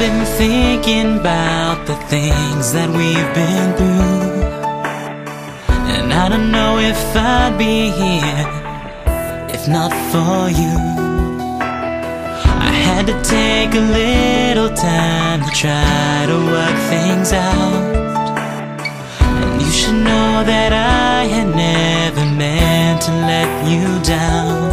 I've been thinking about the things that we've been through, and I don't know if I'd be here if not for you. I had to take a little time to try to work things out, and you should know that I had never meant to let you down.